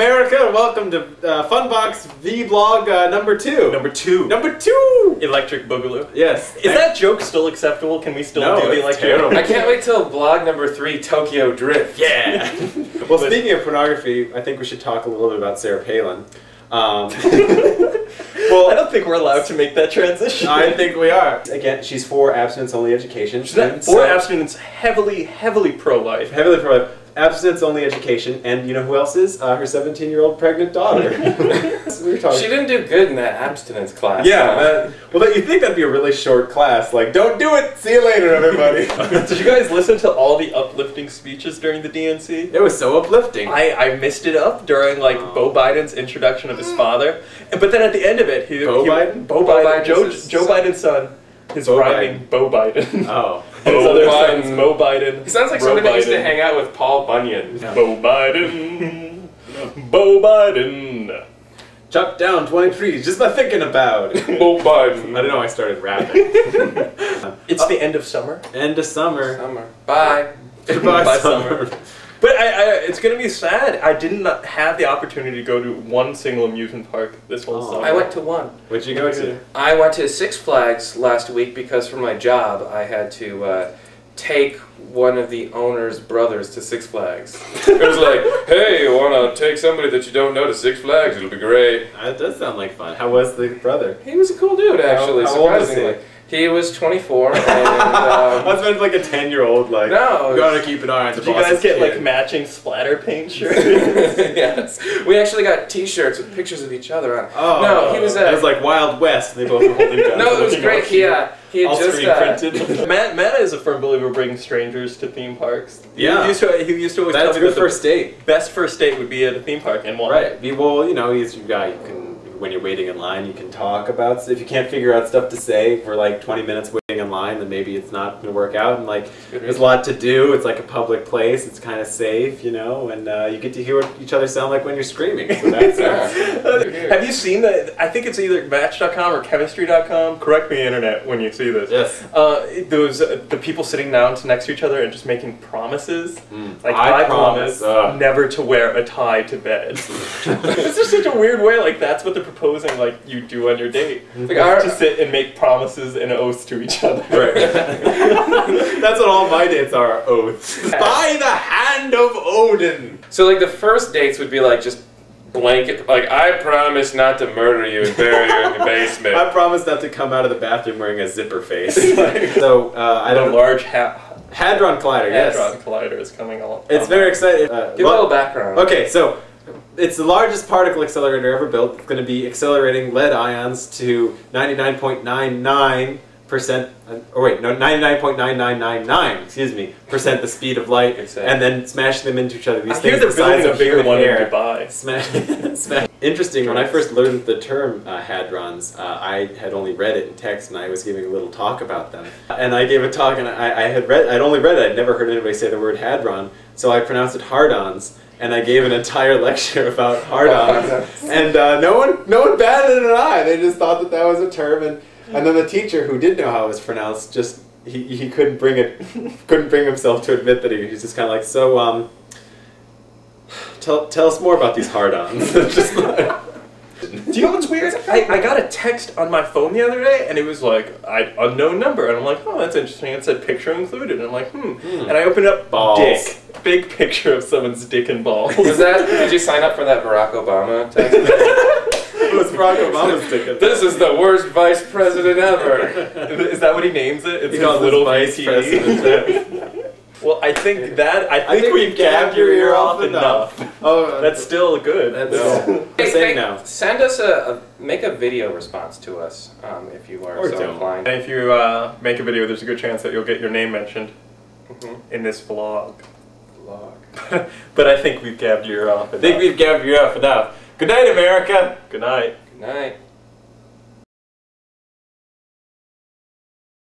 America, welcome to Funbox V Blog number 2. Number 2. Number 2. Electric Boogaloo. Yes. Is that joke still acceptable? Can we still do the electric? Terrible. I can't wait till blog number 3, Tokyo Drift. Yeah. Well, speaking of pornography, I think we should talk a little bit about Sarah Palin. Well, I don't think we're allowed to make that transition. I think we are. Again, she's for abstinence-only education. She's not for abstinence, heavily, heavily pro-life. Heavily pro-life. Abstinence-only education, and you know who else is? Her 17-year-old pregnant daughter. She didn't do good in that abstinence class. Yeah, well, you'd think that'd be a really short class. Like, don't do it! See you later, everybody! Did you guys listen to all the uplifting speeches during the DNC? It was so uplifting. I missed it up during, like, Bo Biden's introduction of his father. But then at the end of it, Bo Biden, Joe Biden's son. His rhyming Bo Biden. Oh. His other son's Bo Biden. He sounds like somebody that used to hang out with Paul Bunyan. No. Bo Biden. Bo Biden. Chop down 20 trees just by thinking about it. Bo Biden. I don't know, I started rapping. It's the end of summer. End of summer. Bye. Goodbye, summer. But it's going to be sad. I did not have the opportunity to go to one single amusement park this whole summer. I went to one. What'd you go to? I went to Six Flags last week because for my job I had to take one of the owner's brothers to Six Flags. It was like, hey, you want to take somebody that you don't know to Six Flags? It'll be great. That does sound like fun. How was the brother? He was a cool dude, actually, surprisingly. He was 24, and, that's been like a 10-year-old, like, no, gotta keep an eye on the boss. Did you guys get, like, matching splatter paint shirts? Yes. We actually got T-shirts with pictures of each other on. Oh. No, he was it was like Wild West, and they both were holding guns. No, it was great. He had just printed. Matt is a firm believer of bringing strangers to theme parks. Yeah. He used to always tell me that the first date. Best first date would be at a theme park and one. Right. Well, you know, he's your guy. You can... When you're waiting in line, you can talk about stuff. If you can't figure out stuff to say for like 20 minutes waiting in line, then maybe it's not going to work out. And like, there's a lot to do. It's like a public place. It's kind of safe, you know. And you get to hear what each other sound like when you're screaming. So that's Have you seen that? I think it's either Match.com or Chemistry.com. Correct me, internet, when you see this. Yes. The people sitting down next to each other and just making promises. Mm. Like I promise never to wear a tie to bed. It's just such a weird way. Like that's what the proposing like you do on your date. Like to sit and make promises and oaths to each other. Right. That's what all my dates are, oaths. By the hand of Odin. So like the first dates would be like just blanket, like I promise not to murder you and bury you in the basement. I promise not to come out of the bathroom wearing a zipper face. So I don't large hat. Hadron Collider, yes. Hadron Collider is coming on. It's very exciting. Give a little background. Okay, so it's the largest particle accelerator ever built. It's going to be accelerating lead ions to 99.99%, or wait, no, 99.9999, excuse me, % the speed of light, and then smashing them into each other. These things the size of bigger one in Dubai. Smash. Interesting, when I first learned the term hadrons, I had only read it in text and I was giving a little talk about them. And I gave a talk and I'd only read it, I'd never heard anybody say the word hadron, so I pronounced it hard-ons. And I gave an entire lecture about hard-ons, and no one batted an eye. They just thought that that was a term, and then the teacher who did know how it was pronounced just he couldn't bring it, couldn't bring himself to admit that he was just kind of like, so tell us more about these hard-ons. Just like, do you know what's weird? I got a text on my phone the other day, and it was like, unknown number. And I'm like, oh, that's interesting. It said picture included. And I'm like, And I opened up balls. Dick. Big picture of someone's dick and balls. Was that, did you sign up for that Barack Obama text? It was Barack Obama's dick and balls. This is the worst vice president ever. Is that what he names it? It's called Little Vice President. Well, I think that I think we've gabbed your ear off enough. Oh, that's still good. That's hey, now. Send us make a video response to us if you are so inclined. And if you make a video, there's a good chance that you'll get your name mentioned in this vlog. But I think we've gabbed your ear off enough. Good night, America. Good night. Good night.